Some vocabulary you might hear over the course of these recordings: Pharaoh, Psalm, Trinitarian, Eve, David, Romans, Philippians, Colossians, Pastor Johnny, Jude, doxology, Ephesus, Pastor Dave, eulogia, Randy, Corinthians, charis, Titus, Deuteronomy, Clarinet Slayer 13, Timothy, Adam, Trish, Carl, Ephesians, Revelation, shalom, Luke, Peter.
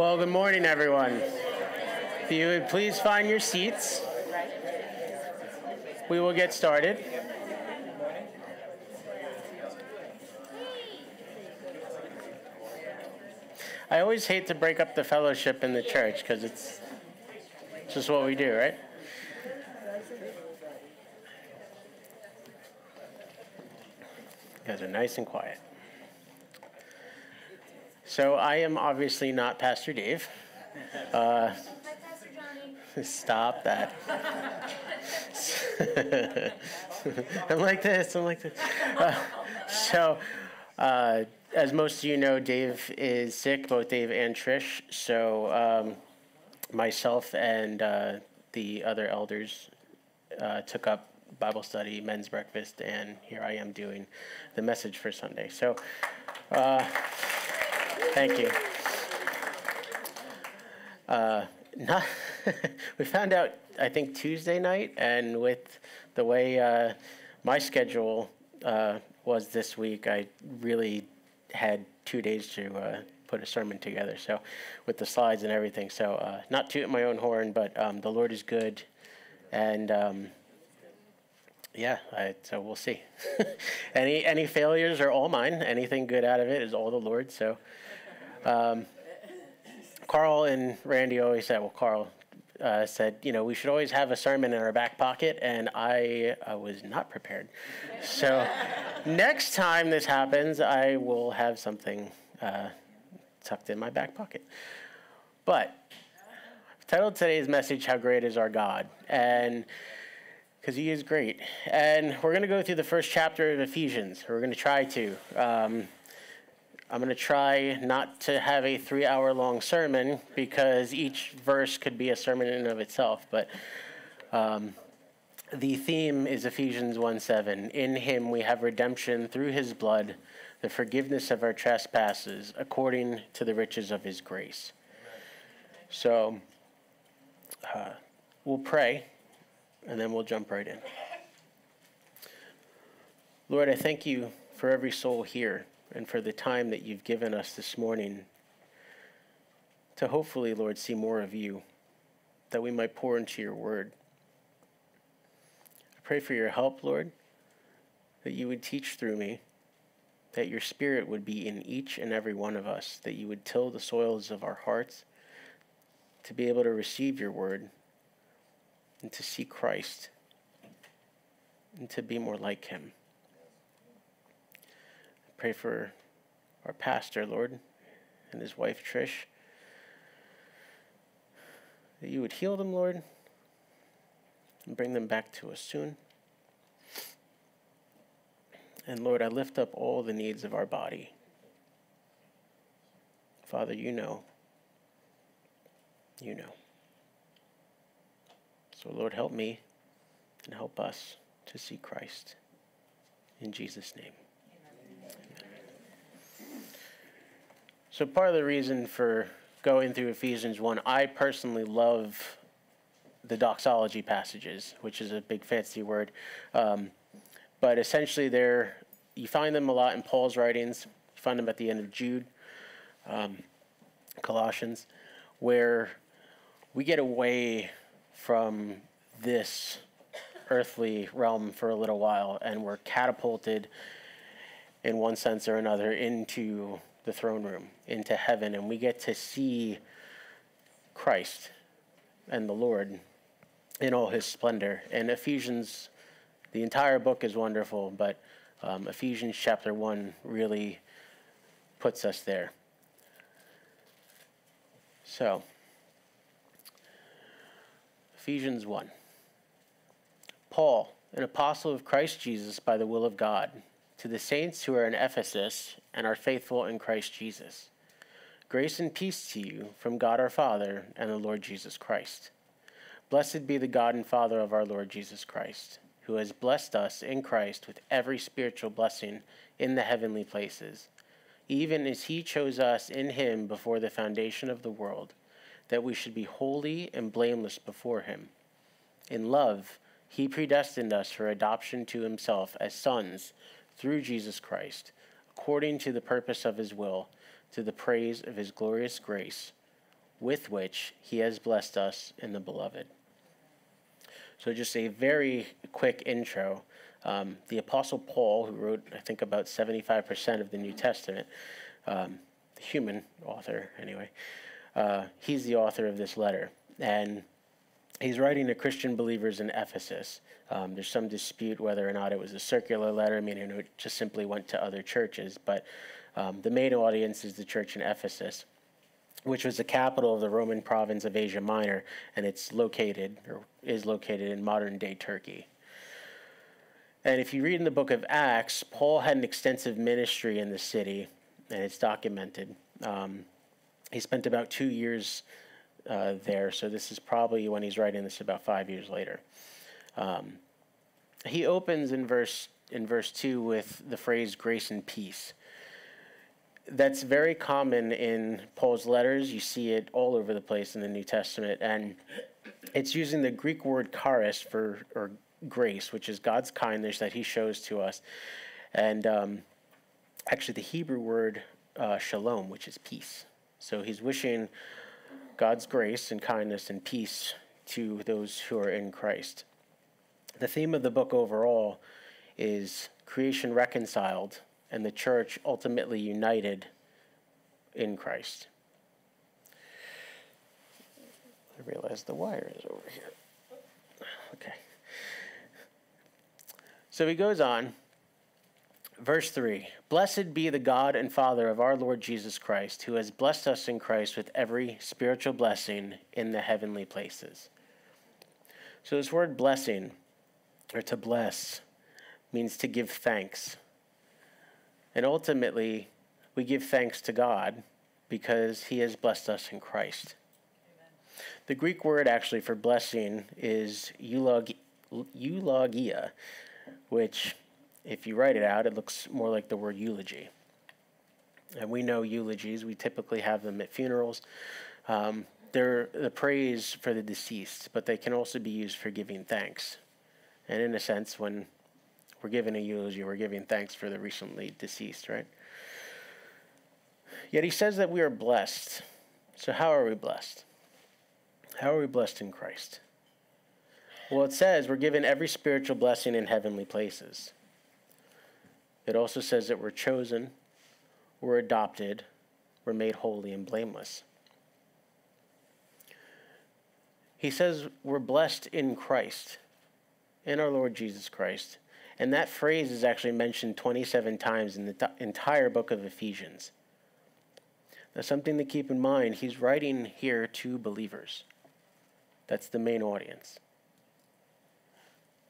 Well, good morning, everyone. If you would please find your seats, we will get started. I always hate to break up the fellowship in the church because it's just what we do, right? You guys are nice and quiet. So I am obviously not Pastor Dave. Pastor Johnny. Stop that. I'm like this. So as most of you know, Dave is sick, both Dave and Trish. So myself and the other elders took up Bible study, men's breakfast, and here I am doing the message for Sunday. So... thank you. We found out, I think, Tuesday night, and with the way my schedule was this week, I really had 2 days to put a sermon together. So, with the slides and everything. So, not tooting my own horn, but the Lord is good, and so we'll see. Any failures are all mine. Anything good out of it is all the Lord. So. Carl and Randy always said, Carl said, you know, we should always have a sermon in our back pocket, and I was not prepared. So next time this happens, I will have something tucked in my back pocket. But I've titled today's message, How Great Is Our God? And because he is great. And we're going to go through the first chapter of Ephesians. We're going to try to... I'm going to try not to have a 3-hour-long sermon because each verse could be a sermon in and of itself. But the theme is Ephesians 1:7. In him we have redemption through his blood, the forgiveness of our trespasses, according to the riches of his grace. So we'll pray, and then we'll jump right in. Lord, I thank you for every soul here, and for the time that you've given us this morning to hopefully, Lord, see more of you, that we might pour into your word. I pray for your help, Lord, that you would teach through me, that your spirit would be in each and every one of us, that you would till the soils of our hearts to be able to receive your word and to see Christ and to be more like him. Pray for our pastor, Lord, and his wife, Trish, that you would heal them, Lord, and bring them back to us soon. And Lord, I lift up all the needs of our body. Father, you know. So Lord, help me and help us to see Christ. In Jesus' name. So part of the reason for going through Ephesians 1, I personally love the doxology passages, which is a big fancy word. But essentially you find them a lot in Paul's writings. You find them at the end of Jude, Colossians, where we get away from this earthly realm for a little while, and we're catapulted in one sense or another into the throne room, into heaven, and we get to see Christ and the Lord in all his splendor. And Ephesians, the entire book is wonderful, but Ephesians chapter 1 really puts us there. So, Ephesians 1. Paul, an apostle of Christ Jesus by the will of God, to the saints who are in Ephesus and are faithful in Christ Jesus. Grace and peace to you from God our Father and the Lord Jesus Christ. Blessed be the God and Father of our Lord Jesus Christ, who has blessed us in Christ with every spiritual blessing in the heavenly places, even as he chose us in him before the foundation of the world, that we should be holy and blameless before him. In love, he predestined us for adoption to himself as sons, through Jesus Christ, according to the purpose of his will, to the praise of his glorious grace, with which he has blessed us in the beloved. So just a very quick intro. The Apostle Paul, who wrote, I think, about 75% of the New Testament, the human author, anyway, he's the author of this letter. And he's writing to Christian believers in Ephesus. There's some dispute whether or not it was a circular letter, meaning it just simply went to other churches. But the main audience is the church in Ephesus, which was the capital of the Roman province of Asia Minor, and it's located, or is located, in modern-day Turkey. And if you read in the book of Acts, Paul had an extensive ministry in the city, and it's documented. He spent about 2 years there, so this is probably, when he's writing this, about 5 years later. He opens in verse 2 with the phrase grace and peace. That's very common in Paul's letters. You see it all over the place in the New Testament, and it's using the Greek word charis for, or grace, which is God's kindness that he shows to us. And actually the Hebrew word shalom, which is peace. So he's wishing God's grace and kindness and peace to those who are in Christ. The theme of the book overall is creation reconciled and the church ultimately united in Christ. I realize the wire is over here. Okay. So he goes on, verse 3, "Blessed be the God and Father of our Lord Jesus Christ, who has blessed us in Christ with every spiritual blessing in the heavenly places." So this word blessing, or to bless, means to give thanks. And ultimately, we give thanks to God because he has blessed us in Christ. Amen. The Greek word actually for blessing is eulogia, which, if you write it out, it looks more like the word eulogy. And we know eulogies. We typically have them at funerals. They're the praise for the deceased, but they can also be used for giving thanks. And in a sense, when we're giving a eulogy, we're giving thanks for the recently deceased, right? Yet he says that we are blessed. So how are we blessed? How are we blessed in Christ? Well, it says we're given every spiritual blessing in heavenly places. It also says that we're chosen, we're adopted, we're made holy and blameless. He says we're blessed in Christ, in our Lord Jesus Christ. And that phrase is actually mentioned 27 times in the entire book of Ephesians. Now, something to keep in mind, he's writing here to believers. That's the main audience.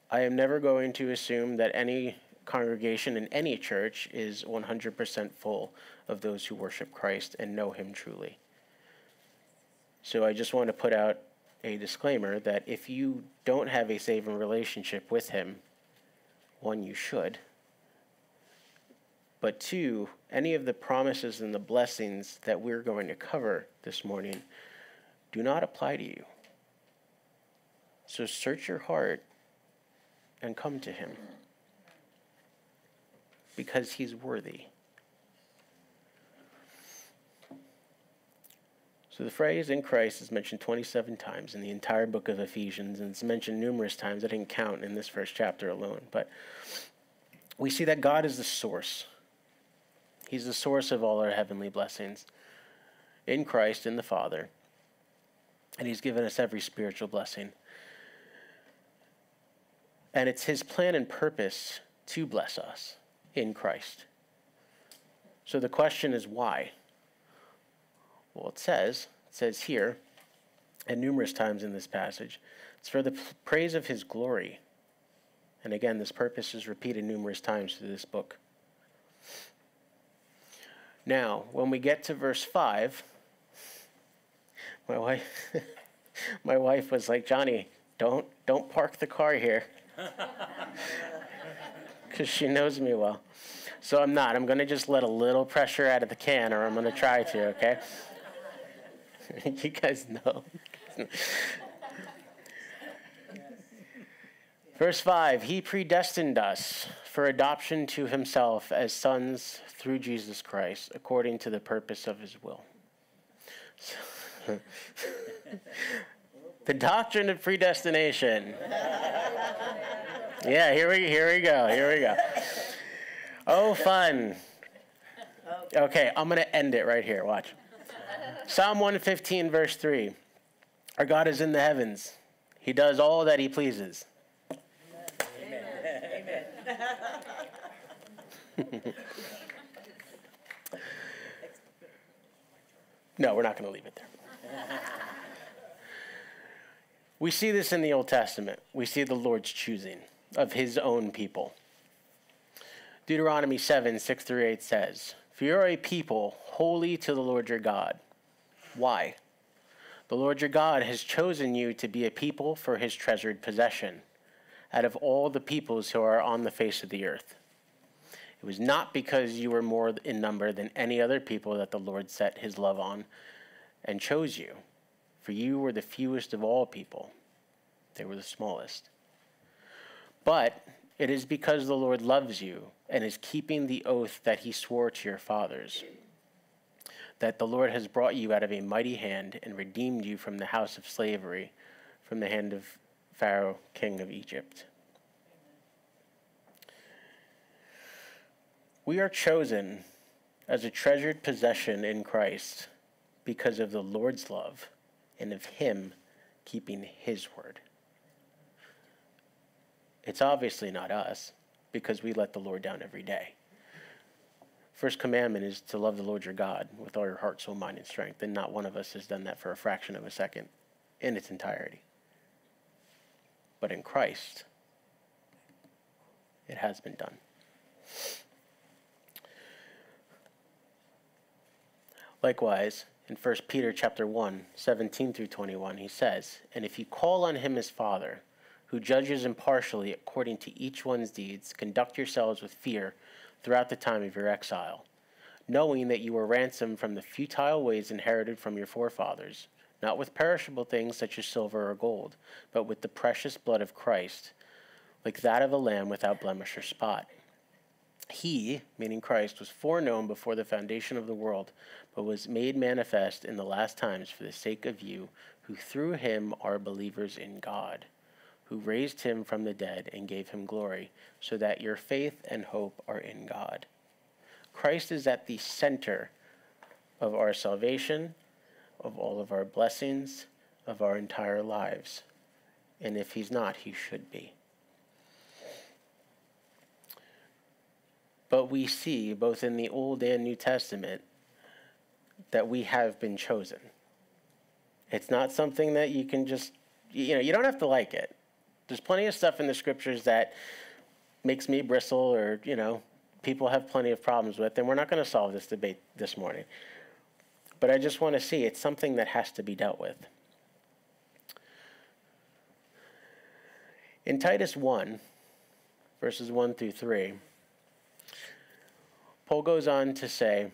I am never going to assume that any congregation in any church is 100% full of those who worship Christ and know him truly. So I just want to put out a disclaimer that if you don't have a saving relationship with him, one, you should, but two, any of the promises and the blessings that we're going to cover this morning do not apply to you. So search your heart and come to him, because he's worthy. So the phrase "in Christ" is mentioned 27 times in the entire book of Ephesians, and it's mentioned numerous times. I didn't count in this first chapter alone, but we see that God is the source. He's the source of all our heavenly blessings in Christ, in the Father, and he's given us every spiritual blessing. And it's his plan and purpose to bless us in Christ. So the question is why? Well, it says here, and numerous times in this passage, it's for the praise of his glory. And again, this purpose is repeated numerous times through this book. Now, when we get to verse 5, my wife was like, "Johnny, don't park the car here." Because she knows me well. So I'm not. I'm going to just let a little pressure out of the can, or I'm going to try to, okay? You guys know. Verse 5, "He predestined us for adoption to himself as sons through Jesus Christ, according to the purpose of his will." So The doctrine of predestination. Yeah, here we go. Oh, fun. Okay, I'm going to end it right here. Watch. Psalm 115, verse 3. Our God is in the heavens. He does all that he pleases. Amen. Amen. No, we're not going to leave it there. We see this in the Old Testament. We see the Lord's choosing of his own people. Deuteronomy 7, 6 through 8 says, "For you are a people holy to the Lord your God." Why? The Lord your God has chosen you to be a people for his treasured possession out of all the peoples who are on the face of the earth. It was not because you were more in number than any other people that the Lord set his love on and chose you, for you were the fewest of all people. They were the smallest. But it is because the Lord loves you and is keeping the oath that he swore to your fathers, that the Lord has brought you out of a mighty hand and redeemed you from the house of slavery, from the hand of Pharaoh, king of Egypt. We are chosen as a treasured possession in Christ because of the Lord's love and of him keeping his word. It's obviously not us, because we let the Lord down every day. First commandment is to love the Lord your God with all your heart, soul, mind, and strength, and not one of us has done that for a fraction of a second in its entirety. But in Christ, it has been done. Likewise, in 1 Peter chapter 1, 17 through 21, he says, "And if you call on him as Father, who judges impartially according to each one's deeds, conduct yourselves with fear throughout the time of your exile, knowing that you were ransomed from the futile ways inherited from your forefathers, not with perishable things such as silver or gold, but with the precious blood of Christ, like that of a lamb without blemish or spot. He," meaning Christ, "was foreknown before the foundation of the world, but was made manifest in the last times for the sake of you, who through him are believers in God, who raised him from the dead and gave him glory, so that your faith and hope are in God." Christ is at the center of our salvation, of all of our blessings, of our entire lives. And if he's not, he should be. But we see, both in the Old and New Testament, that we have been chosen. It's not something that you can just, you don't have to like it. There's plenty of stuff in the scriptures that makes me bristle or, people have plenty of problems with, and we're not going to solve this debate this morning. But I just want to see it's something that has to be dealt with. In Titus 1, verses 1 through 3, Paul goes on to say,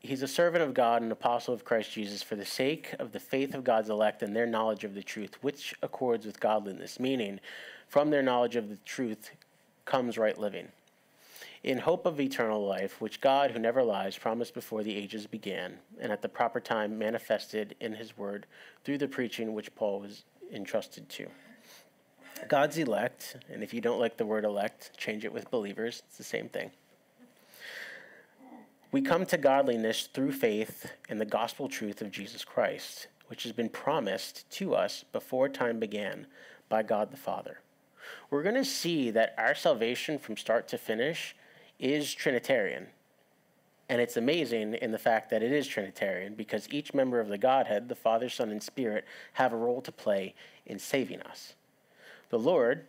"He's a servant of God and apostle of Christ Jesus for the sake of the faith of God's elect and their knowledge of the truth, which accords with godliness," meaning from their knowledge of the truth comes right living, "in hope of eternal life, which God, who never lies, promised before the ages began, and at the proper time manifested in his word through the preaching which Paul was entrusted to." God's elect, and if you don't like the word elect, change it with believers. It's the same thing. We come to godliness through faith in the gospel truth of Jesus Christ, which has been promised to us before time began by God the Father. We're going to see that our salvation from start to finish is Trinitarian. And it's amazing in the fact that it is Trinitarian because each member of the Godhead, the Father, Son, and Spirit, have a role to play in saving us. The Lord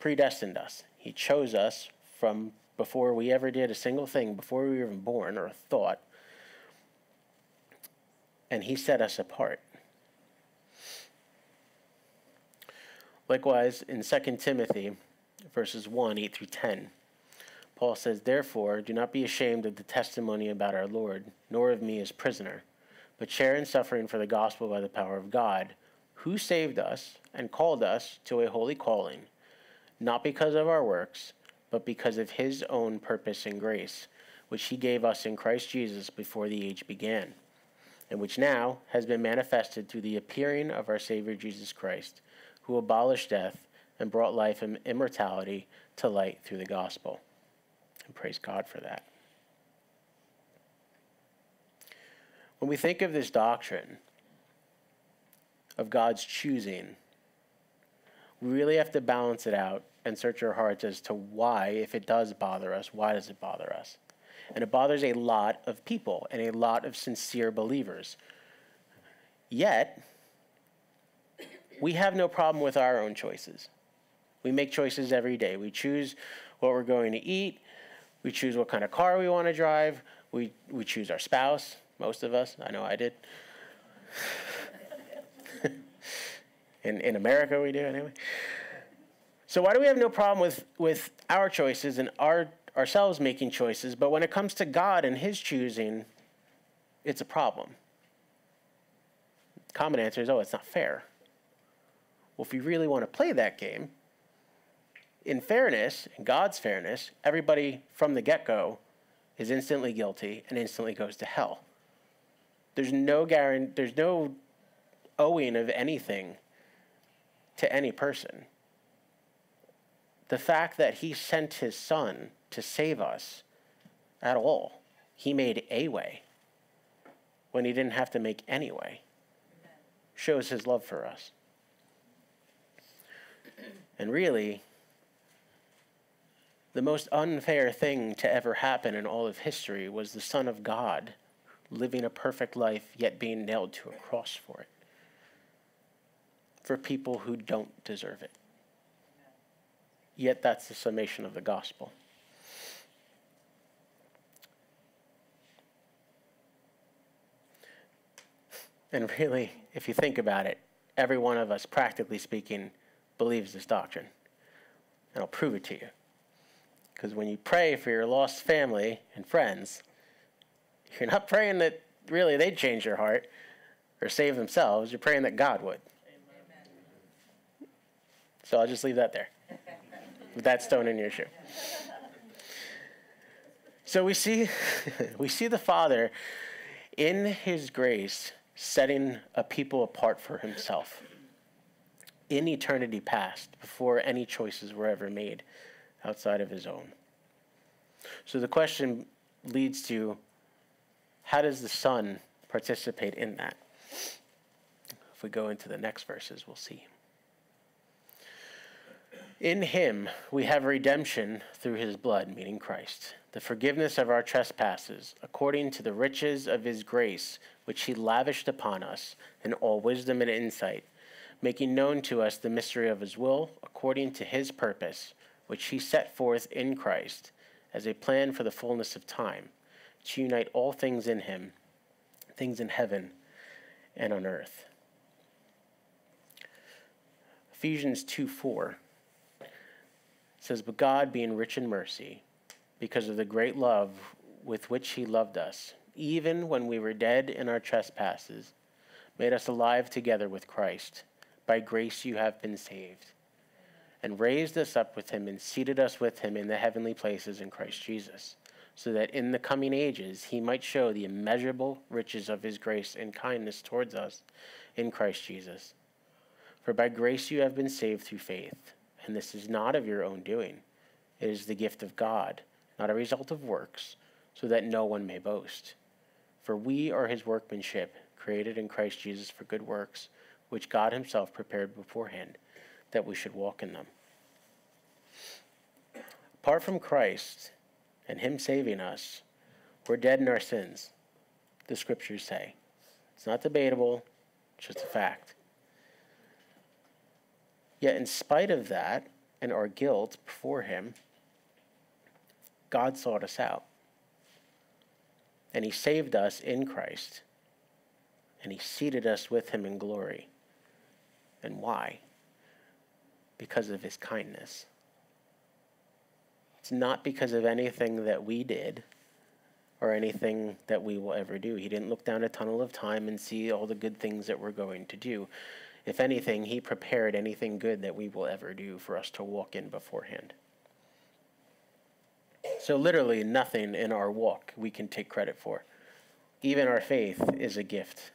predestined us. He chose us from before we ever did a single thing, before we were even born or a thought, and he set us apart. Likewise, in 2 Timothy verses 1, 8 through 10, Paul says, "Therefore, do not be ashamed of the testimony about our Lord, nor of me as prisoner, but share in suffering for the gospel by the power of God, who saved us and called us to a holy calling, not because of our works, but because of his own purpose and grace, which he gave us in Christ Jesus before the age began, and which now has been manifested through the appearing of our Savior Jesus Christ, who abolished death and brought life and immortality to light through the gospel. And praise God for that. When we think of this doctrine of God's choosing, we really have to balance it out and search our hearts as to why, if it does bother us, why does it bother us? And it bothers a lot of people and a lot of sincere believers. Yet, we have no problem with our own choices. We make choices every day. We choose what we're going to eat. We choose what kind of car we want to drive. We choose our spouse, most of us. I know I did. In America, we do anyway. So why do we have no problem with our choices and ourselves making choices? But when it comes to God and his choosing, it's a problem. Common answer is, oh, it's not fair. Well, if you really want to play that game, in fairness, in God's fairness, everybody from the get-go is instantly guilty and instantly goes to hell. There's no guarantee, there's no owing of anything to any person. The fact that he sent his son to save us at all, he made a way when he didn't have to make any way, shows his love for us. And really, the most unfair thing to ever happen in all of history was the Son of God living a perfect life, yet being nailed to a cross for it, for people who don't deserve it. Yet that's the summation of the gospel. And really, if you think about it, every one of us, practically speaking, believes this doctrine. And I'll prove it to you. Because when you pray for your lost family and friends, you're not praying that really they'd change their heart or save themselves. You're praying that God would. Amen. So I'll just leave that there. With that stone in your shoe. So we see the Father in his grace setting a people apart for himself in eternity past, before any choices were ever made outside of his own. So the question leads to, how does the Son participate in that? If we go into the next verses, we'll see. In him we have redemption through his blood, meaning Christ, the forgiveness of our trespasses, according to the riches of his grace, which he lavished upon us in all wisdom and insight, making known to us the mystery of his will, according to his purpose, which he set forth in Christ as a plan for the fullness of time, to unite all things in him, things in heaven and on earth. Ephesians 2:4. It says, but God, being rich in mercy, because of the great love with which he loved us, even when we were dead in our trespasses, made us alive together with Christ. By grace you have been saved. And raised us up with him and seated us with him in the heavenly places in Christ Jesus, so that in the coming ages he might show the immeasurable riches of his grace and kindness towards us in Christ Jesus. For by grace you have been saved through faith. And this is not of your own doing. It is the gift of God, not a result of works, so that no one may boast. For we are his workmanship, created in Christ Jesus for good works, which God himself prepared beforehand, that we should walk in them. Apart from Christ and him saving us, we're dead in our sins, the scriptures say. It's not debatable, it's just a fact. Yet in spite of that and our guilt before him, God sought us out. And he saved us in Christ. And he seated us with him in glory. And why? Because of his kindness. It's not because of anything that we did or anything that we will ever do. He didn't look down a tunnel of time and see all the good things that we're going to do. If anything, he prepared anything good that we will ever do for us to walk in beforehand. So literally nothing in our walk we can take credit for. even our faith is a gift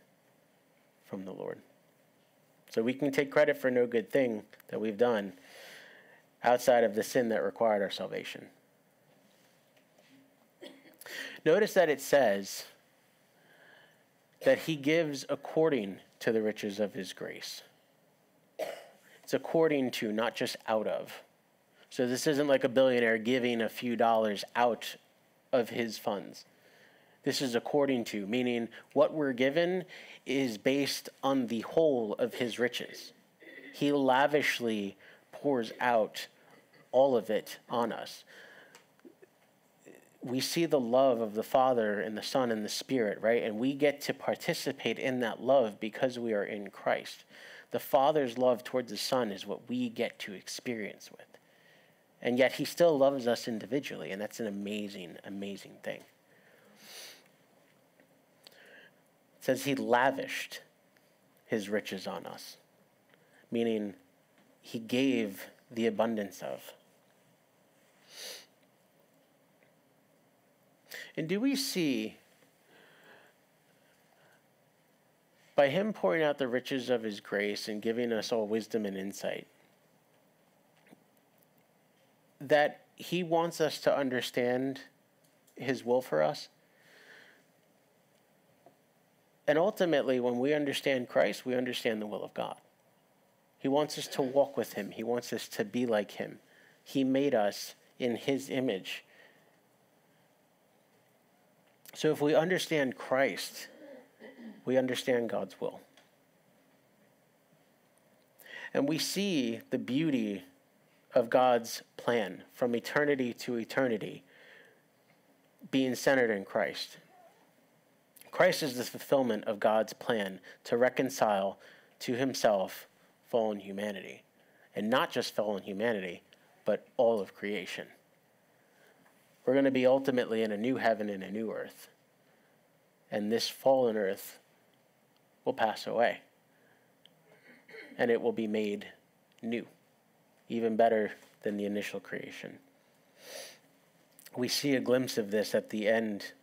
from the Lord. So we can take credit for no good thing that we've done outside of the sin that required our salvation. Notice that it says that he gives according to the riches of his grace. It's according to, not just out of. So this isn't like a billionaire giving a few dollars out of his funds. This is according to, meaning what we're given is based on the whole of his riches. He lavishly pours out all of it on us. We see the love of the Father and the Son and the Spirit, right? And we get to participate in that love because we are in Christ. The Father's love towards the Son is what we get to experience with. And yet he still loves us individually, and that's an amazing, amazing thing. It says he lavished his riches on us, meaning he gave the abundance of. And do we see, by him pouring out the riches of his grace and giving us all wisdom and insight, that he wants us to understand his will for us? And ultimately, when we understand Christ, we understand the will of God. He wants us to walk with him. He wants us to be like him. He made us in his image. So if we understand Christ, we understand God's will. And we see the beauty of God's plan from eternity to eternity being centered in Christ. Christ is the fulfillment of God's plan to reconcile to himself fallen humanity. And not just fallen humanity, but all of creation. We're going to be ultimately in a new heaven and a new earth. And this fallen earth will pass away. And it will be made new, even better than the initial creation. We see a glimpse of this at the end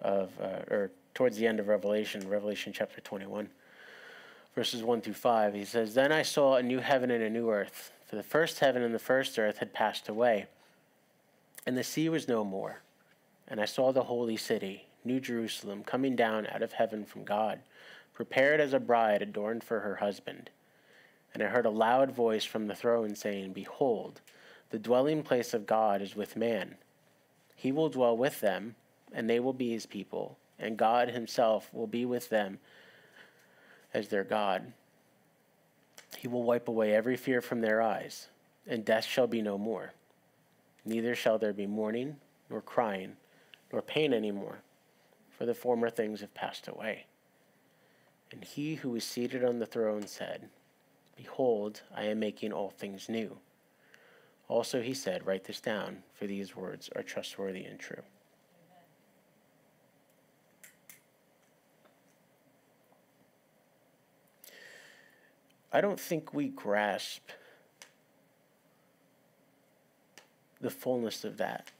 of, or towards the end of Revelation, Revelation chapter 21, verses 1 through 5. He says, "Then I saw a new heaven and a new earth, for the first heaven and the first earth had passed away, and the sea was no more. And I saw the holy city, New Jerusalem, coming down out of heaven from God, prepared as a bride adorned for her husband. And I heard a loud voice from the throne saying, 'Behold, the dwelling place of God is with man. He will dwell with them, and they will be his people, and God himself will be with them as their God. He will wipe away every fear from their eyes, and death shall be no more. Neither shall there be mourning, nor crying, nor pain anymore, for the former things have passed away.' And he who was seated on the throne said, 'Behold, I am making all things new.' Also he said, 'Write this down, for these words are trustworthy and true.'" Amen. I don't think we grasp the fullness of that.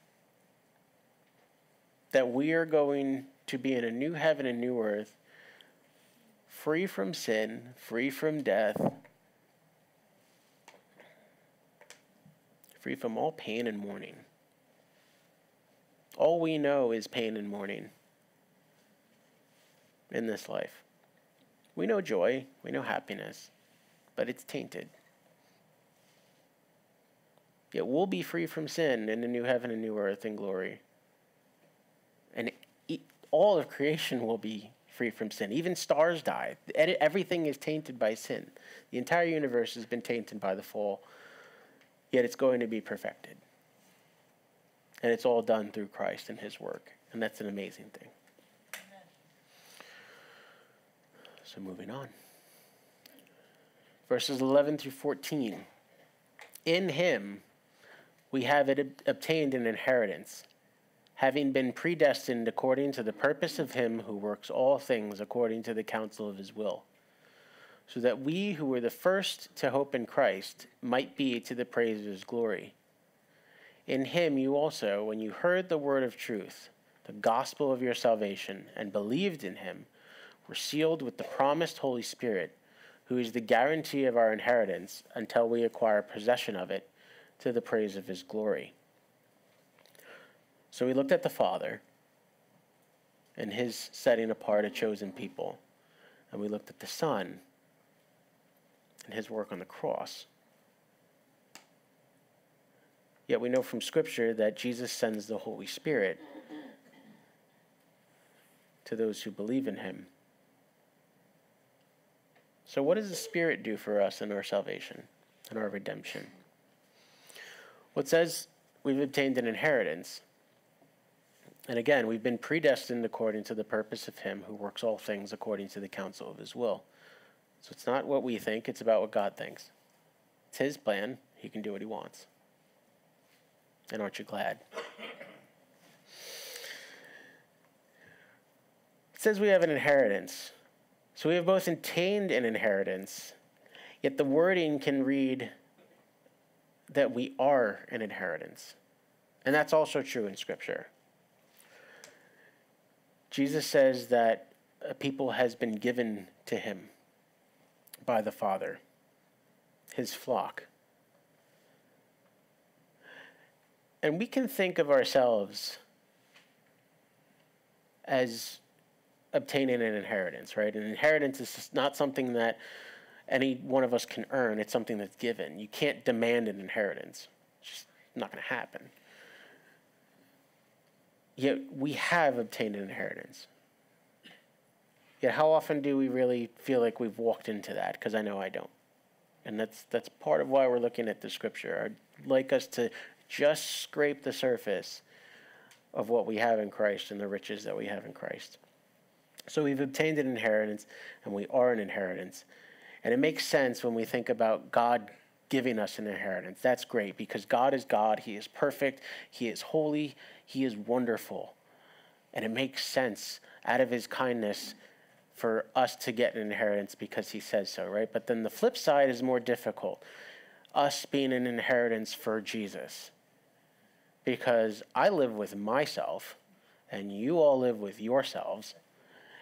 That we are going to be in a new heaven and new earth, free from sin, free from death, free from all pain and mourning. All we know is pain and mourning in this life. We know joy, we know happiness, but it's tainted. Yet we'll be free from sin in the new heaven and new earth and glory. And all of creation will be free from sin. Even stars die. Everything is tainted by sin. The entire universe has been tainted by the fall. Yet it's going to be perfected. And it's all done through Christ and his work. And that's an amazing thing. Amen. So moving on. Verses 11 through 14. "In him we have obtained an inheritance, having been predestined according to the purpose of him who works all things according to the counsel of his will, so that we who were the first to hope in Christ might be to the praise of his glory. In him you also, when you heard the word of truth, the gospel of your salvation and believed in him were sealed with the promised Holy Spirit, who is the guarantee of our inheritance until we acquire possession of it to the praise of his glory. So we looked at the Father and his setting apart a chosen people. And we looked at the Son and his work on the cross. Yet we know from Scripture that Jesus sends the Holy Spirit to those who believe in him. So what does the Spirit do for us in our salvation and our redemption? Well, it says we've obtained an inheritance. And again, we've been predestined according to the purpose of him who works all things according to the counsel of his will. So it's not what we think, it's about what God thinks. It's his plan. He can do what he wants. And aren't you glad? It says we have an inheritance. So we have both obtained an inheritance, yet the wording can read that we are an inheritance. And that's also true in Scripture. Jesus says that a people has been given to him by the Father, his flock. And we can think of ourselves as obtaining an inheritance, right? An inheritance is not something that any one of us can earn. It's something that's given. You can't demand an inheritance. It's just not going to happen. Yet we have obtained an inheritance. Yet how often do we really feel like we've walked into that? Because I know I don't. And that's part of why we're looking at the Scripture. I'd like us to just scrape the surface of what we have in Christ and the riches that we have in Christ. So we've obtained an inheritance, and we are an inheritance. And it makes sense when we think about God giving us an inheritance. That's great, because God is God. He is perfect. He is holy. He is wonderful. And it makes sense out of his kindness for us to get an inheritance because he says so, right? But then the flip side is more difficult, us being an inheritance for Jesus. Because I live with myself, and you all live with yourselves,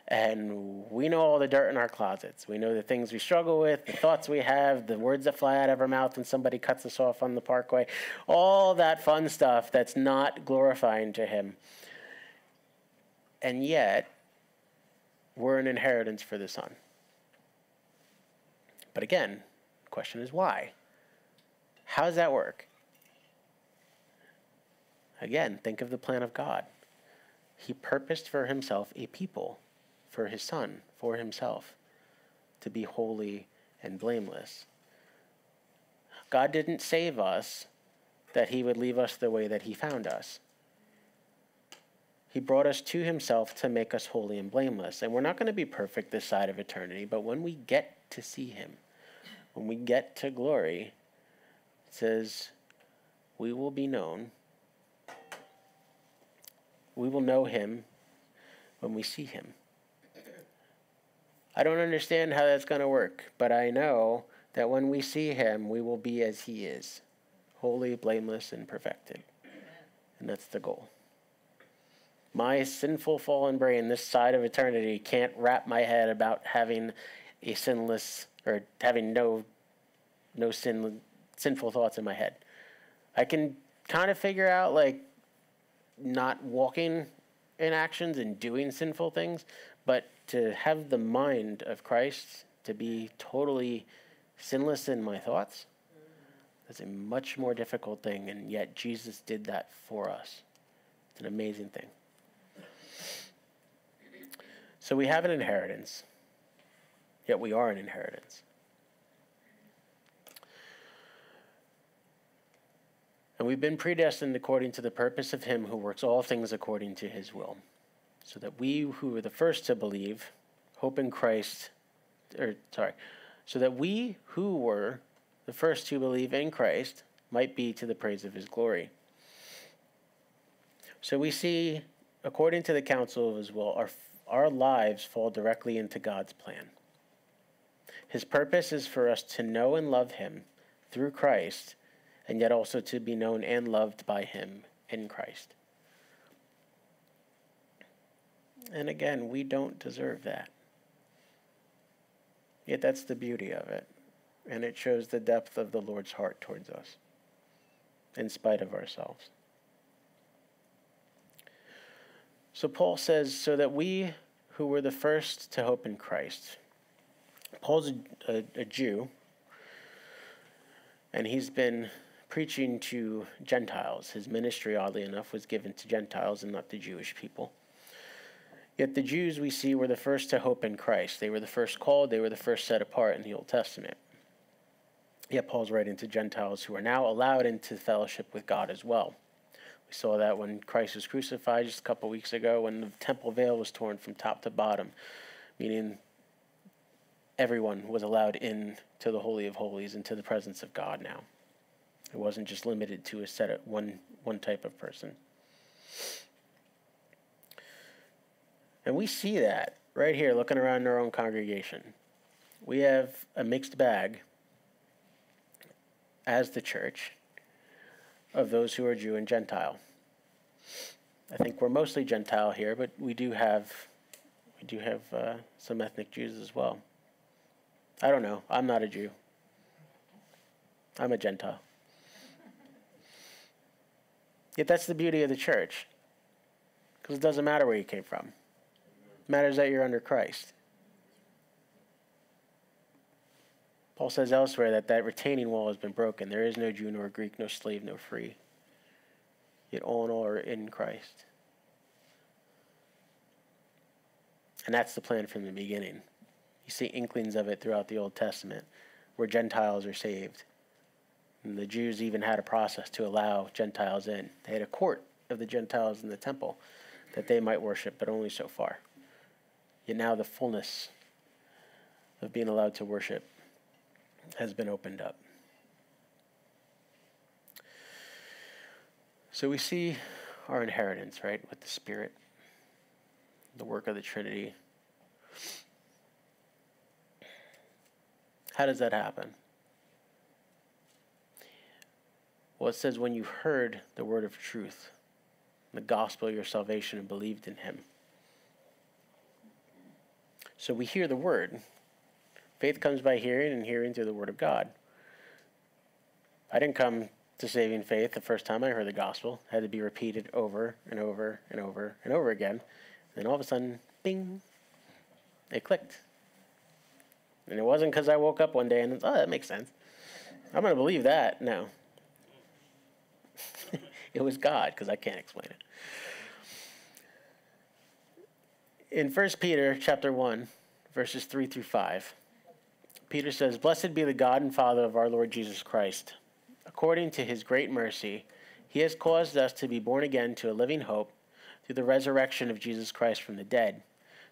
and we know all the dirt in our closets. We know the things we struggle with, the thoughts we have, the words that fly out of our mouth when somebody cuts us off on the parkway, all that fun stuff that's not glorifying to him. And yet, we're an inheritance for the Son. But again, the question is why? How does that work? Again, think of the plan of God. He purposed for himself a people, for his Son, for himself, to be holy and blameless. God didn't save us that he would leave us the way that he found us. He brought us to himself to make us holy and blameless. And we're not going to be perfect this side of eternity, but when we get to see him, when we get to glory, it says we will be known. We will know him when we see him. I don't understand how that's going to work, but I know that when we see him, we will be as he is, holy, blameless, and perfected. And that's the goal. My sinful, fallen brain this side of eternity can't wrap my head about having a sinless, or having no sinful thoughts in my head. I can kind of figure out, like, not walking in actions and doing sinful things, but to have the mind of Christ, to be totally sinless in my thoughts, that's a much more difficult thing, and yet Jesus did that for us. It's an amazing thing. So we have an inheritance, yet we are an inheritance. And we've been predestined according to the purpose of him who works all things according to his will, so that we who were the first to believe, hope in Christ, so that we who were the first to believe in Christ might be to the praise of his glory. So we see, according to the counsel of his will, our lives fall directly into God's plan. His purpose is for us to know and love him through Christ, and yet also to be known and loved by him in Christ. And again, we don't deserve that. Yet that's the beauty of it. And it shows the depth of the Lord's heart towards us, in spite of ourselves. So Paul says, so that we who were the first to hope in Christ. Paul's a Jew, and he's been preaching to Gentiles. His ministry, oddly enough, was given to Gentiles and not the Jewish people. Yet the Jews, we see, were the first to hope in Christ. They were the first called. They were the first set apart in the Old Testament. Yet Paul's writing to Gentiles who are now allowed into fellowship with God as well. We saw that when Christ was crucified just a couple weeks ago, when the temple veil was torn from top to bottom, meaning everyone was allowed in to the Holy of Holies, into the presence of God now. It wasn't just limited to a set of one type of person. And we see that right here, looking around our own congregation. We have a mixed bag as the church of those who are Jew and Gentile. I think we're mostly Gentile here, but we do have some ethnic Jews as well. I don't know. I'm not a Jew. I'm a Gentile. Yet that's the beauty of the church, because it doesn't matter where you came from. It matters that you're under Christ. Paul says elsewhere that that retaining wall has been broken. There is no Jew nor Greek, no slave, no free. Yet all are in Christ. And that's the plan from the beginning. You see inklings of it throughout the Old Testament, where Gentiles are saved. And the Jews even had a process to allow Gentiles in. They had a court of the Gentiles in the temple that they might worship, but only so far. Yet now the fullness of being allowed to worship has been opened up. So we see our inheritance, right, with the Spirit, the work of the Trinity. How does that happen? Well, it says, when you heard the word of truth, the gospel of your salvation, and believed in him. So we hear the word. Faith comes by hearing, and hearing through the word of God. I didn't come to saving faith the first time I heard the gospel. It had to be repeated over and over and over and over again. And then all of a sudden, bing, it clicked. And it wasn't because I woke up one day and, oh, that makes sense. I'm going to believe that. No. It was God, because I can't explain it. In 1 Peter chapter 1, verses 3 through 5, Peter says, "Blessed be the God and Father of our Lord Jesus Christ. According to his great mercy, he has caused us to be born again to a living hope through the resurrection of Jesus Christ from the dead,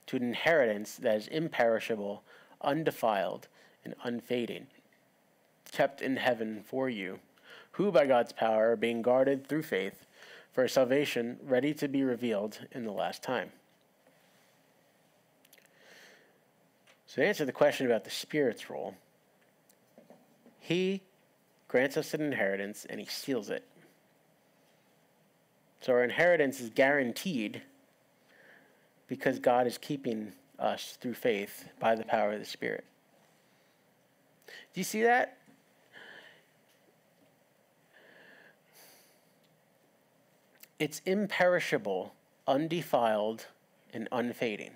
to an inheritance that is imperishable, undefiled, and unfading, kept in heaven for you, who by God's power are being guarded through faith for a salvation ready to be revealed in the last time." So to answer the question about the Spirit's role, he grants us an inheritance and he seals it. So our inheritance is guaranteed because God is keeping us through faith by the power of the Spirit. Do you see that? It's imperishable, undefiled, and unfading.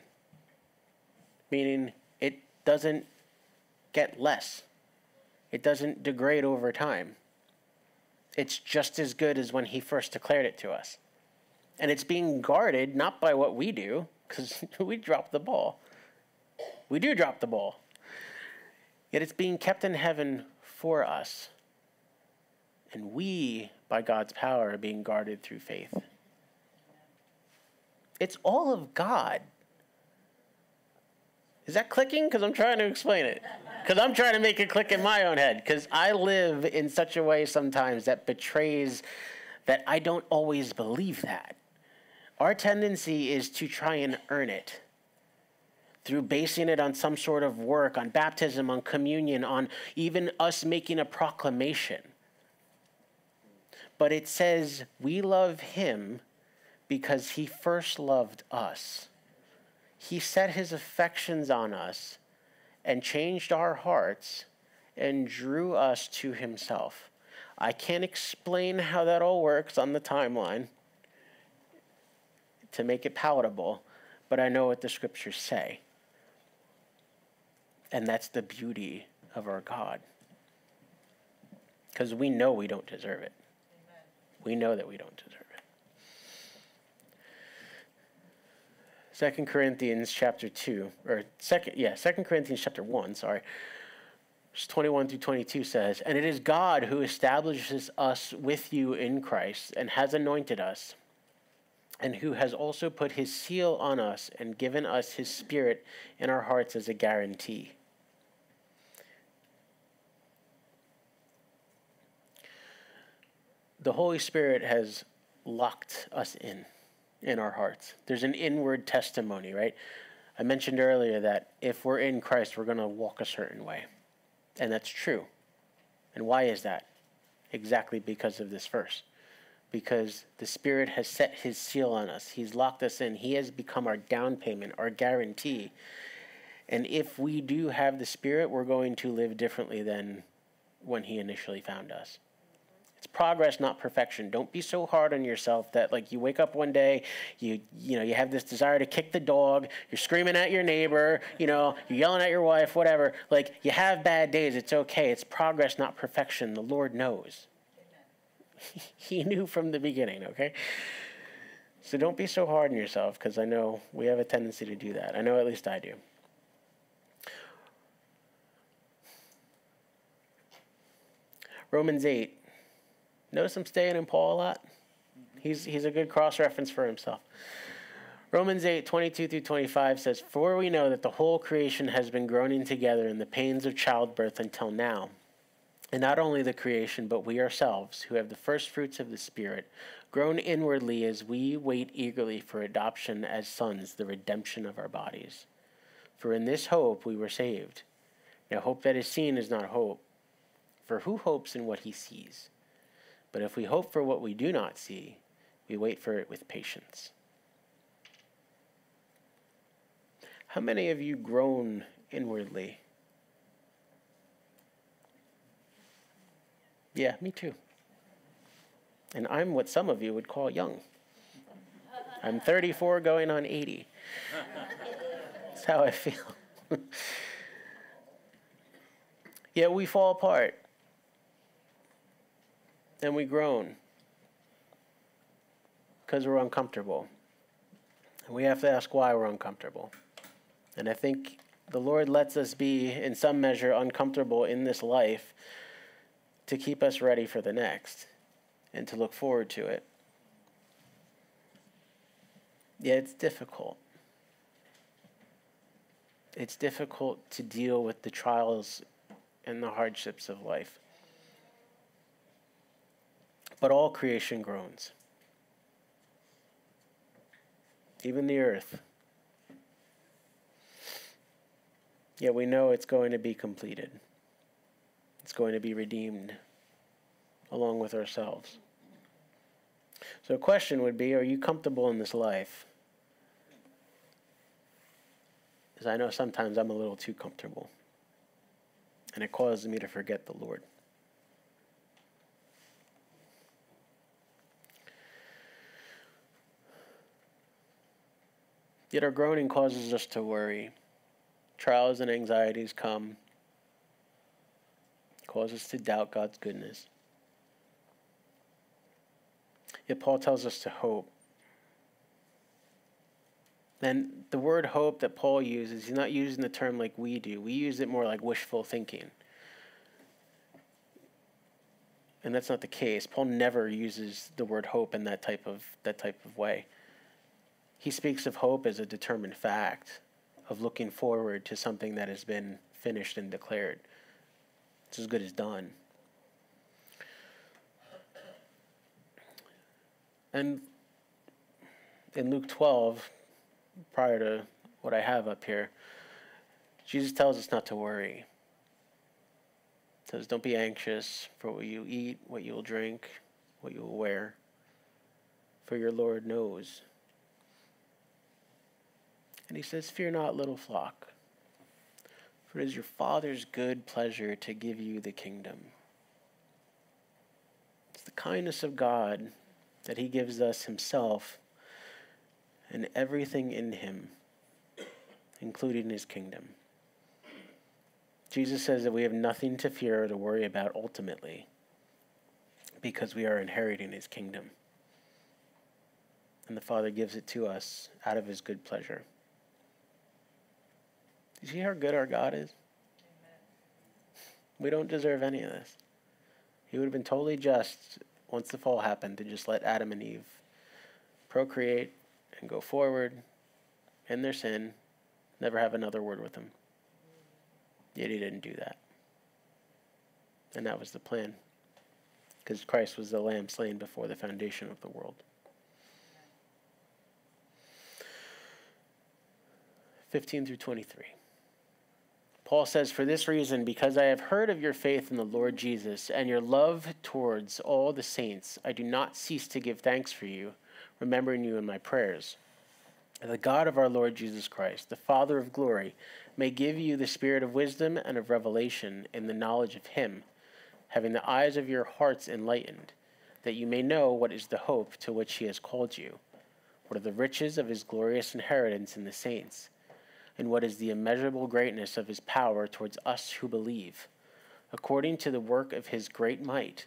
Meaning it doesn't get less. It doesn't degrade over time. It's just as good as when he first declared it to us. And it's being guarded not by what we do, because we drop the ball. We do drop the ball. Yet it's being kept in heaven for us. And we, by God's power, are being guarded through faith. It's all of God. Is that clicking? Because I'm trying to explain it. Because I'm trying to make it click in my own head. Because I live in such a way sometimes that betrays that I don't always believe that. Our tendency is to try and earn it through basing it on some sort of work, on baptism, on communion, on even us making a proclamation. But it says we love him because he first loved us. He set his affections on us and changed our hearts and drew us to himself. I can't explain how that all works on the timeline to make it palatable, but I know what the scriptures say. And that's the beauty of our God. Because we know we don't deserve it. Amen. We know that we don't deserve it. 2 Corinthians chapter 2, or 2 Corinthians chapter 1, sorry. Verse 21 through 22 says, "And it is God who establishes us with you in Christ and has anointed us, and who has also put his seal on us and given us his spirit in our hearts as a guarantee." The Holy Spirit has locked us in our hearts. There's an inward testimony, right? I mentioned earlier that if we're in Christ, we're going to walk a certain way. And that's true. And why is that? Exactly because of this verse. Because the Spirit has set his seal on us. He's locked us in. He has become our down payment, our guarantee. And if we do have the Spirit, we're going to live differently than when he initially found us. It's progress, not perfection. Don't be so hard on yourself that like you wake up one day, you know, you have this desire to kick the dog, you're screaming at your neighbor, you know, you're yelling at your wife, whatever. Like, you have bad days, it's okay. It's progress, not perfection. The Lord knows. He knew from the beginning, okay? So don't be so hard on yourself, because I know we have a tendency to do that. I know at least I do. Romans 8. Notice I'm staying in Paul a lot. He's a good cross-reference for himself. Romans 8, 22 through 25 says, "For we know that the whole creation has been groaning together in the pains of childbirth until now. And not only the creation, but we ourselves, who have the first fruits of the Spirit, groan inwardly as we wait eagerly for adoption as sons, the redemption of our bodies. For in this hope we were saved. Now hope that is seen is not hope. For who hopes in what he sees? But if we hope for what we do not see, we wait for it with patience." How many of you groan inwardly? Yeah, me too. And I'm what some of you would call young. I'm 34 going on 80. That's how I feel. Yeah, we fall apart. And we groan because we're uncomfortable. And we have to ask why we're uncomfortable. And I think the Lord lets us be, in some measure, uncomfortable in this life to keep us ready for the next and to look forward to it. Yeah, it's difficult. It's difficult to deal with the trials and the hardships of life. But all creation groans. Even the earth. Yet we know it's going to be completed. It's going to be redeemed along with ourselves. So the question would be, are you comfortable in this life? Because I know sometimes I'm a little too comfortable. And it causes me to forget the Lord. Yet our groaning causes us to worry. Trials and anxieties come. Cause us to doubt God's goodness. Yet Paul tells us to hope. And the word hope that Paul uses, he's not using the term like we do. We use it more like wishful thinking. And that's not the case. Paul never uses the word hope in that type of way. He speaks of hope as a determined fact, of looking forward to something that has been finished and declared. It's as good as done. And in Luke 12, prior to what I have up here, Jesus tells us not to worry. He says, "Don't be anxious for what you eat, what you will drink, what you will wear, for your Lord knows." And he says, "Fear not, little flock, for it is your Father's good pleasure to give you the kingdom." It's the kindness of God that he gives us himself and everything in him, including his kingdom. Jesus says that we have nothing to fear or to worry about ultimately because we are inheriting his kingdom. And the Father gives it to us out of his good pleasure. You see how good our God is? Amen. We don't deserve any of this. He would have been totally just once the fall happened to just let Adam and Eve procreate and go forward in their sin, never have another word with him. Yet he didn't do that. And that was the plan, because Christ was the lamb slain before the foundation of the world. 15 through 23. Paul says, "For this reason, because I have heard of your faith in the Lord Jesus and your love towards all the saints, I do not cease to give thanks for you, remembering you in my prayers. And the God of our Lord Jesus Christ, the Father of glory, may give you the spirit of wisdom and of revelation in the knowledge of him, having the eyes of your hearts enlightened, that you may know what is the hope to which he has called you, what are the riches of his glorious inheritance in the saints, and what is the immeasurable greatness of his power towards us who believe, according to the work of his great might,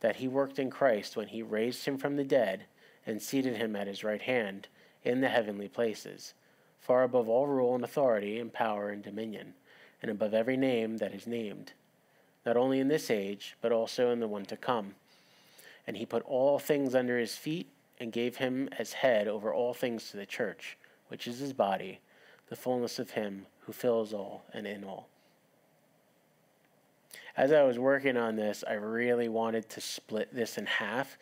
that he worked in Christ when he raised him from the dead and seated him at his right hand in the heavenly places, far above all rule and authority and power and dominion, and above every name that is named, not only in this age, but also in the one to come. And he put all things under his feet and gave him as head over all things to the church, which is his body, the fullness of him who fills all and in all." As I was working on this, I really wanted to split this in half,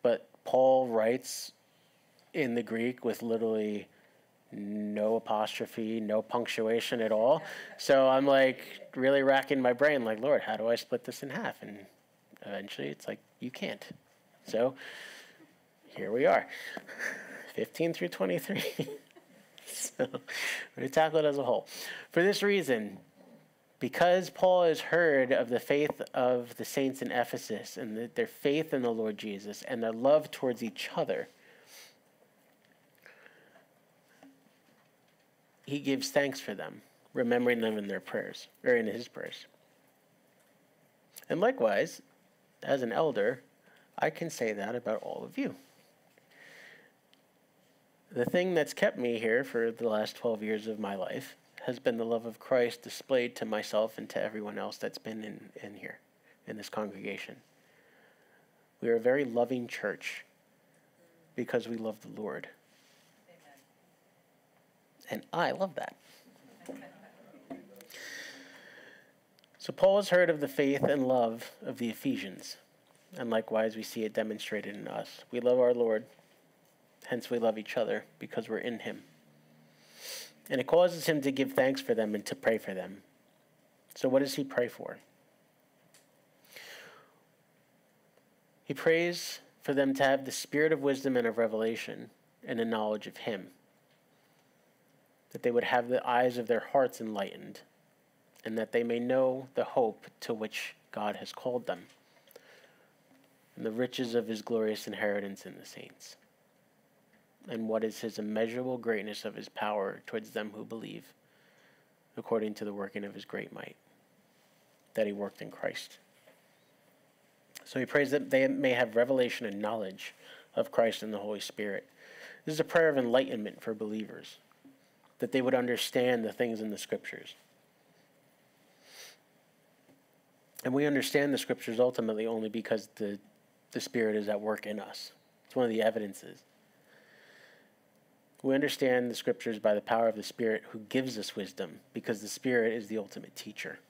but Paul writes in the Greek with literally no apostrophe, no punctuation at all. So I'm like really racking my brain, like, Lord, how do I split this in half? And eventually it's like, you can't. So here we are, 15 through 23. So we're going to tackle it as a whole. "For this reason, because Paul has heard of the faith of the saints in Ephesus and their faith in the Lord Jesus and their love towards each other, he gives thanks for them, remembering them in their prayers," or in his prayers. "And likewise, as an elder, I can say that about all of you. The thing that's kept me here for the last 12 years of my life has been the love of Christ displayed to myself and to everyone else that's been in here, in this congregation. We are a very loving church because we love the Lord." Amen. And I love that. So Paul has heard of the faith and love of the Ephesians, and likewise we see it demonstrated in us. We love our Lord, hence we love each other, because we're in him. And it causes him to give thanks for them and to pray for them. So what does he pray for? He prays for them to have the spirit of wisdom and of revelation and the knowledge of him, that they would have the eyes of their hearts enlightened, and that they may know the hope to which God has called them, and the riches of his glorious inheritance in the saints, and what is his immeasurable greatness of his power towards them who believe, according to the working of his great might, that he worked in Christ. So he prays that they may have revelation and knowledge of Christ and the Holy Spirit. This is a prayer of enlightenment for believers, that they would understand the things in the Scriptures. And we understand the Scriptures ultimately only because the Spirit is at work in us. It's one of the evidences. We understand the Scriptures by the power of the Spirit who gives us wisdom, because the Spirit is the ultimate teacher.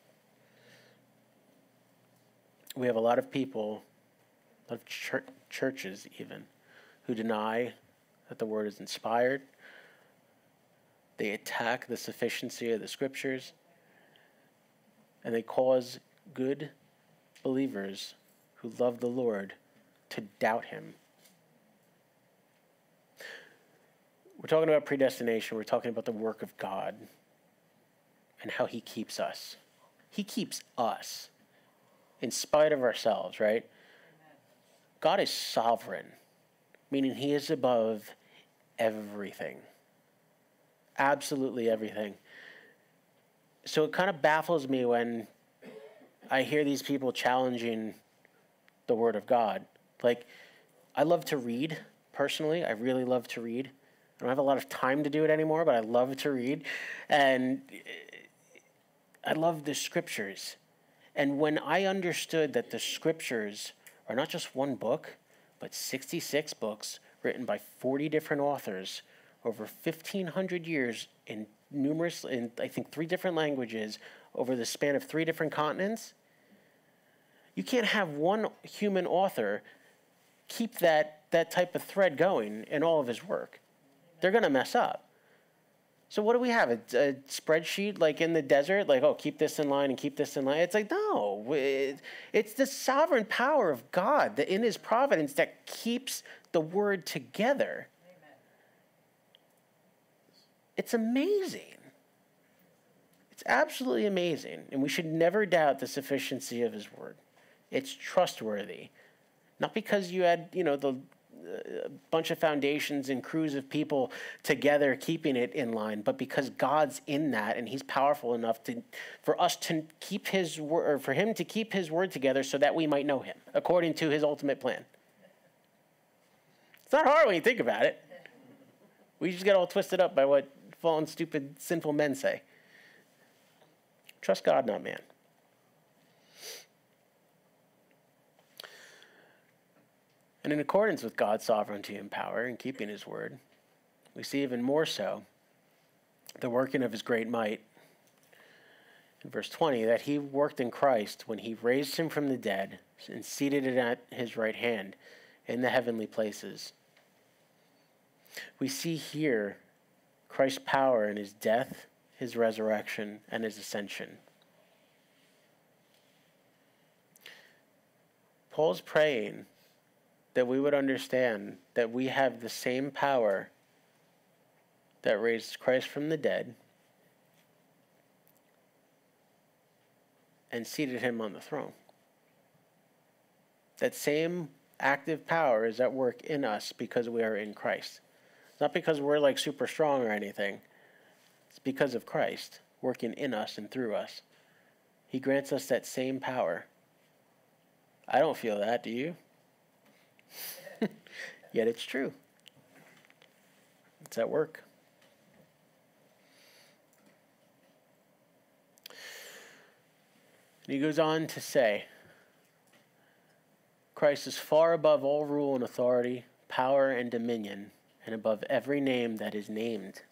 We have a lot of people, a lot of churches even, who deny that the Word is inspired. They attack the sufficiency of the Scriptures, and they cause good believers who love the Lord to doubt him. We're talking about predestination. We're talking about the work of God and how he keeps us. He keeps us in spite of ourselves, right? God is sovereign, meaning he is above everything, absolutely everything. So it kind of baffles me when I hear these people challenging the Word of God. Like, I love to read, personally. I really love to read. I don't have a lot of time to do it anymore, but I love to read. And I love the Scriptures. And when I understood that the Scriptures are not just one book, but 66 books written by 40 different authors over 1,500 years in numerous, in I think 3 different languages over the span of 3 different continents, you can't have one human author keep that type of thread going in all of his work. They're going to mess up. So what do we have? A spreadsheet like in the desert? Like, oh, keep this in line and keep this in line. It's like, no. It's the sovereign power of God in his providence that keeps the word together. Amen. It's amazing. It's absolutely amazing. And we should never doubt the sufficiency of his word. It's trustworthy. Not because you had, you know, the bunch of foundations and crews of people together keeping it in line, but because God's in that and he's powerful enough for him to keep his word together so that we might know him according to his ultimate plan. It's not hard when you think about it. We just get all twisted up by what fallen, stupid, sinful men say. Trust God, not man. And in accordance with God's sovereignty and power and keeping his word, we see even more so the working of his great might. In verse 20, that he worked in Christ when he raised him from the dead and seated it at his right hand in the heavenly places. We see here Christ's power in his death, his resurrection, and his ascension. Paul's praying that we would understand that we have the same power that raised Christ from the dead and seated him on the throne. That same active power is at work in us because we are in Christ. It's not because we're like super strong or anything. It's because of Christ working in us and through us. He grants us that same power. I don't feel that, do you? Yet it's true. It's at work. And he goes on to say, Christ is far above all rule and authority, power and dominion, and above every name that is named,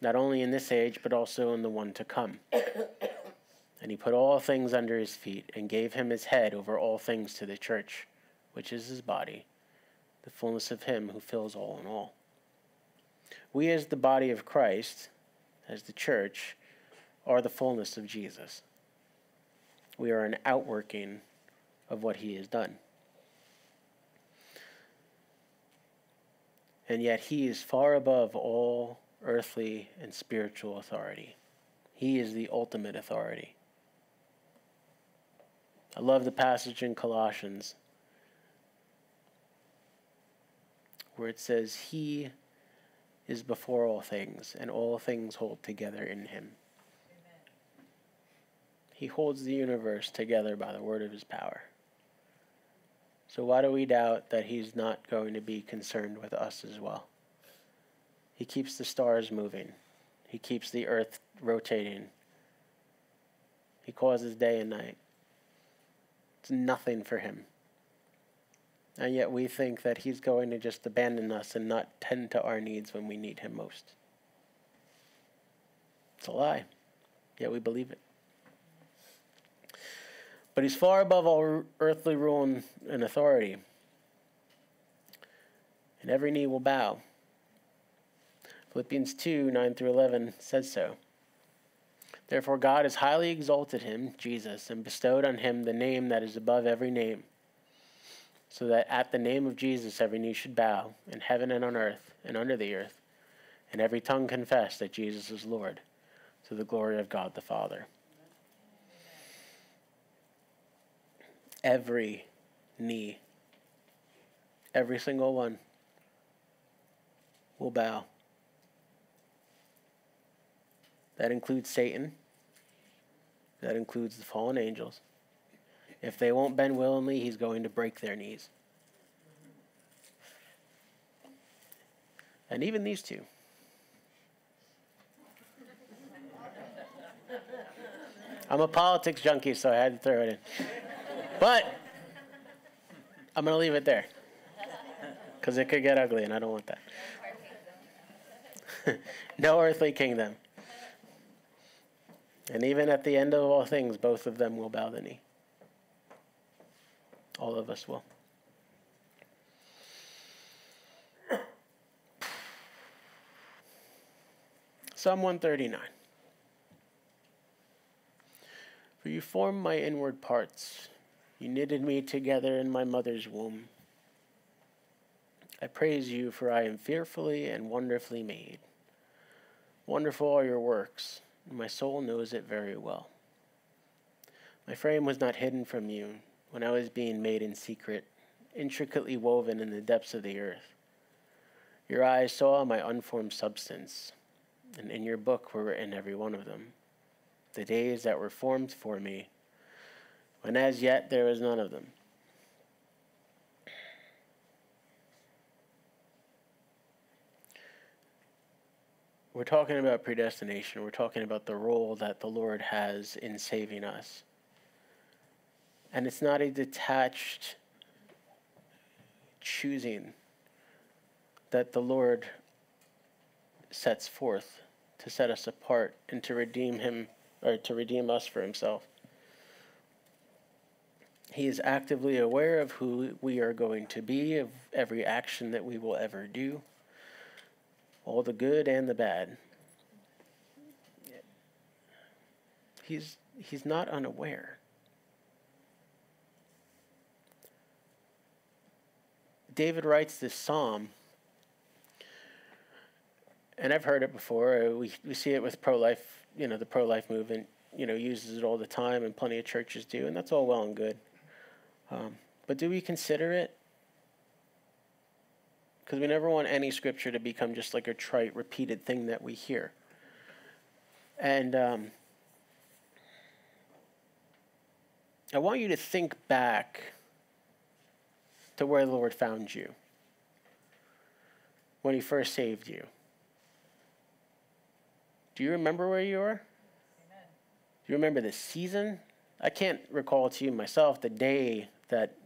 not only in this age, but also in the one to come. And he put all things under his feet and gave him his head over all things to the church, which is his body, the fullness of him who fills all in all. We as the body of Christ, as the church, are the fullness of Jesus. We are an outworking of what he has done. And yet he is far above all earthly and spiritual authority. He is the ultimate authority. I love the passage in Colossians where it says, he is before all things, and all things hold together in him. Amen. He holds the universe together by the word of his power. So why do we doubt that he's not going to be concerned with us as well? He keeps the stars moving. He keeps the earth rotating. He causes day and night. It's nothing for him. And yet we think that he's going to just abandon us and not tend to our needs when we need him most. It's a lie, yet we believe it. But he's far above all earthly rule and authority. And every knee will bow. Philippians 2, 9 through 11 says so. Therefore God has highly exalted him, Jesus, and bestowed on him the name that is above every name, so that at the name of Jesus every knee should bow, in heaven and on earth and under the earth, and every tongue confess that Jesus is Lord, to the glory of God the Father. Every knee, every single one, will bow. That includes Satan. That includes the fallen angels. If they won't bend willingly, he's going to break their knees. And even these two. I'm a politics junkie, so I had to throw it in. But I'm going to leave it there, because it could get ugly, and I don't want that. No earthly kingdom. And even at the end of all things, both of them will bow the knee. All of us will. Psalm 139. For you formed my inward parts. You knitted me together in my mother's womb. I praise you, for I am fearfully and wonderfully made. Wonderful are your works, and my soul knows it very well. My frame was not hidden from you when I was being made in secret, intricately woven in the depths of the earth. Your eyes saw my unformed substance, and in your book were written every one of them, the days that were formed for me, when as yet there was none of them. We're talking about predestination. We're talking about the role that the Lord has in saving us. And it's not a detached choosing that the Lord sets forth to set us apart and to redeem him, or to redeem us for himself. He is actively aware of who we are going to be, of every action that we will ever do. All the good and the bad. He's not unaware. David writes this psalm, and I've heard it before. We see it with pro-life, the pro-life movement, uses it all the time, and plenty of churches do, and that's all well and good. But do we consider it? Because we never want any scripture to become just like a trite, repeated thing that we hear. And I want you to think back to where the Lord found you when he first saved you. Do you remember where you were? Amen. Do you remember the season? I can't recall to you myself the day that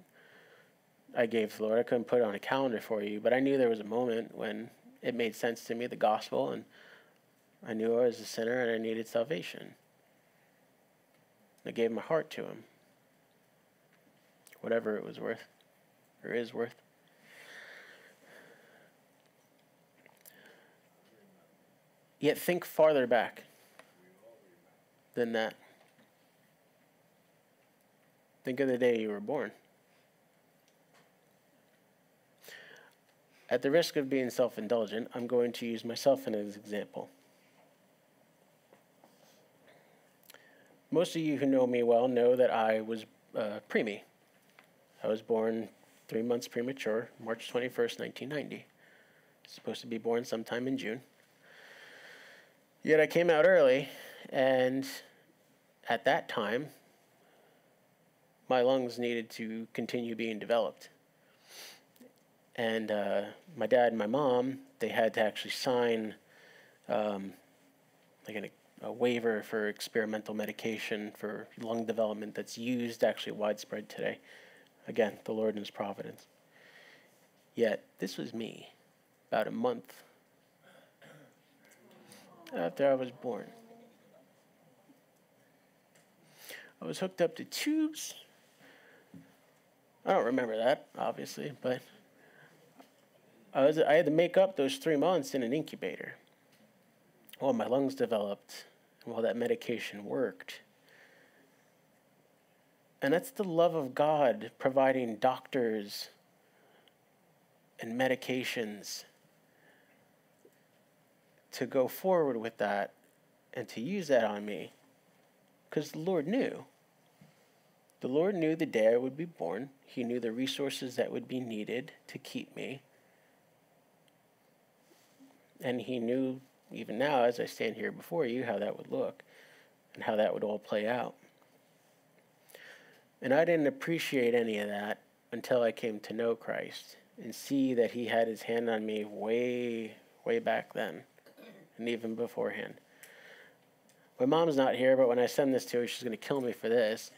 I gave the Lord. I couldn't put it on a calendar for you, but I knew there was a moment when it made sense to me, the gospel, and I knew I was a sinner and I needed salvation. I gave my heart to him, whatever it was worth, or is worth. Yet think farther back than that. Think of the day you were born. At the risk of being self-indulgent, I'm going to use myself as an example. Most of you who know me well know that I was preemie. I was born 3 months premature, March 21st, 1990. Supposed to be born sometime in June. Yet I came out early, and at that time, my lungs needed to continue being developed. And my dad and my mom, they had to actually sign a waiver for experimental medication for lung development that's used actually widespread today. Again, the Lord and his providence. Yet, this was me about a month after I was born. I was hooked up to tubes. I don't remember that, obviously, but I had to make up those 3 months in an incubator while my lungs developed and while that medication worked. And that's the love of God providing doctors and medications to go forward with that and to use that on me, because the Lord knew. The Lord knew the day I would be born. He knew the resources that would be needed to keep me. And he knew, even now, as I stand here before you, how that would look and how that would all play out. And I didn't appreciate any of that until I came to know Christ and see that he had his hand on me way, way back then, and even beforehand. My mom's not here, but when I send this to her, she's going to kill me for this.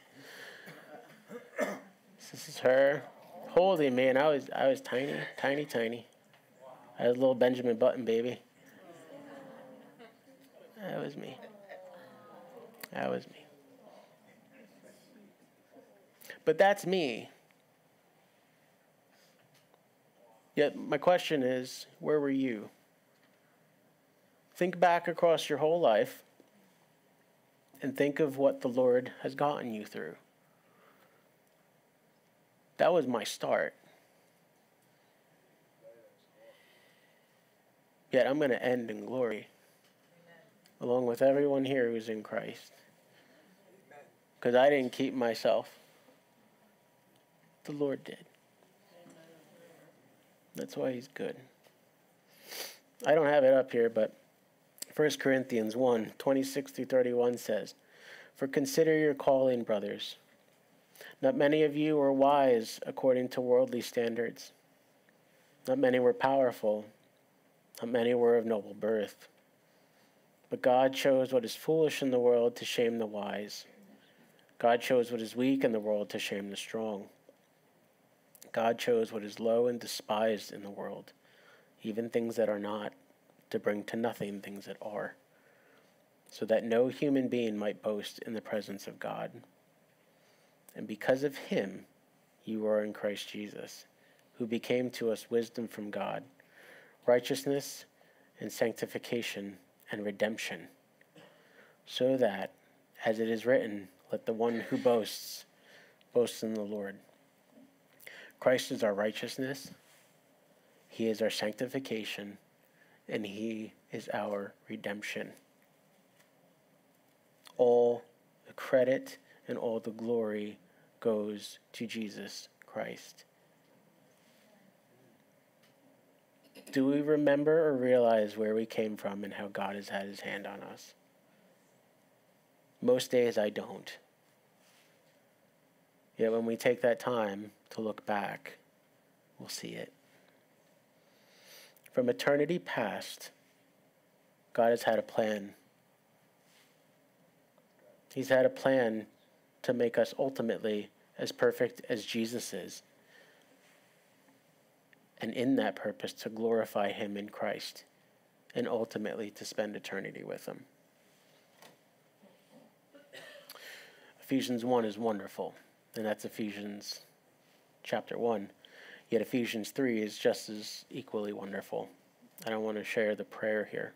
This is her holding me, and I was tiny, tiny, tiny. I was a little Benjamin Button baby. That was me. That was me. But that's me. Yet my question is, where were you? Think back across your whole life and think of what the Lord has gotten you through. That was my start. Yet I'm going to end in glory. Amen. Along with everyone here who's in Christ. Because I didn't keep myself. The Lord did. Amen. That's why he's good. I don't have it up here, but 1 Corinthians 1:26-31 says, "For consider your calling, brothers. Not many of you were wise according to worldly standards. Not many were powerful. Not many were of noble birth. But God chose what is foolish in the world to shame the wise. God chose what is weak in the world to shame the strong. God chose what is low and despised in the world, even things that are not, to bring to nothing things that are, so that no human being might boast in the presence of God. And because of him, you are in Christ Jesus, who became to us wisdom from God, righteousness and sanctification and redemption, so that, as it is written, let the one who boasts, boast in the Lord. Christ is our righteousness, he is our sanctification, and he is our redemption. All the credit and all the glory goes to Jesus Christ." Do we remember or realize where we came from and how God has had his hand on us? Most days I don't. Yet when we take that time to look back, we'll see it. From eternity past, God has had a plan. He's had a plan to make us ultimately as perfect as Jesus is, and in that purpose to glorify him in Christ, and ultimately to spend eternity with him. Ephesians 1 is wonderful, and that's Ephesians chapter 1, yet Ephesians 3 is just as equally wonderful. I don't want to share the prayer here,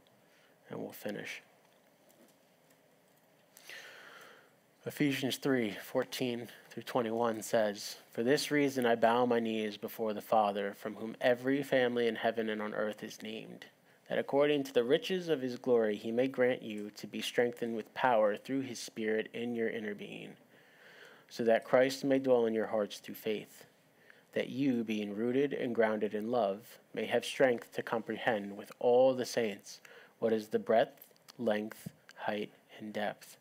and we'll finish. Ephesians 3:14-21 says, "For this reason I bow my knees before the Father, from whom every family in heaven and on earth is named, that according to the riches of his glory he may grant you to be strengthened with power through his Spirit in your inner being, so that Christ may dwell in your hearts through faith, that you, being rooted and grounded in love, may have strength to comprehend with all the saints what is the breadth, length, height, and depth,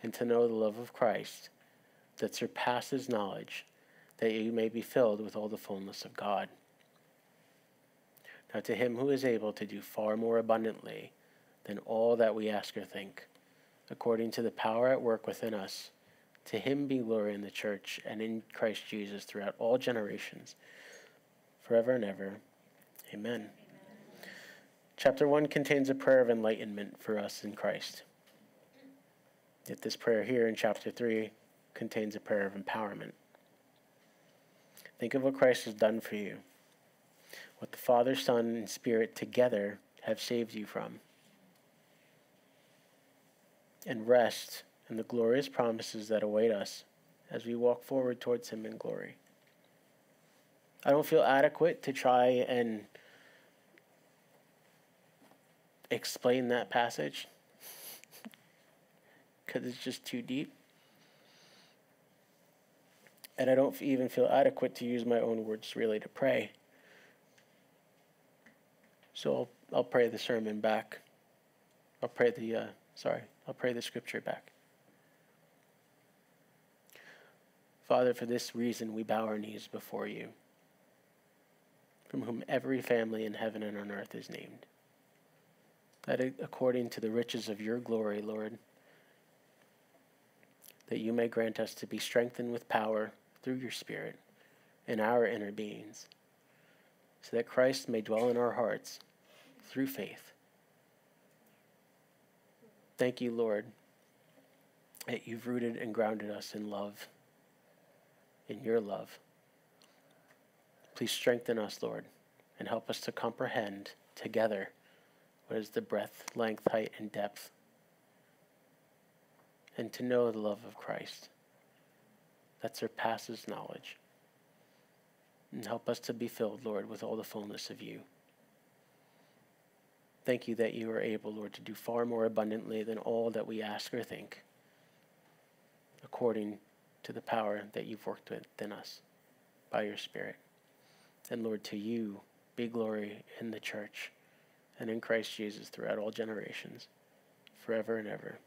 and to know the love of Christ that surpasses knowledge, that you may be filled with all the fullness of God. Now to him who is able to do far more abundantly than all that we ask or think, according to the power at work within us, to him be glory in the church and in Christ Jesus throughout all generations, forever and ever. Amen." Chapter 1 contains a prayer of enlightenment for us in Christ. Yet this prayer here in chapter 3 contains a prayer of empowerment. Think of what Christ has done for you, what the Father, Son, and Spirit together have saved you from, and rest in the glorious promises that await us as we walk forward towards him in glory. I don't feel adequate to try and explain that passage because it's just too deep. And I don't even feel adequate to use my own words really to pray. So I'll pray the sermon back. I'll pray the scripture back. Father, for this reason we bow our knees before you, from whom every family in heaven and on earth is named. That according to the riches of your glory, Lord, that you may grant us to be strengthened with power through your Spirit in our inner beings, so that Christ may dwell in our hearts through faith. Thank you, Lord, that you've rooted and grounded us in love, in your love. Please strengthen us, Lord, and help us to comprehend together what is the breadth, length, height, and depth, and to know the love of Christ that surpasses knowledge. And help us to be filled, Lord, with all the fullness of you. Thank you that you are able, Lord, to do far more abundantly than all that we ask or think, according to the power that you've worked within us by your Spirit. And Lord, to you be glory in the church and in Christ Jesus throughout all generations, forever and ever.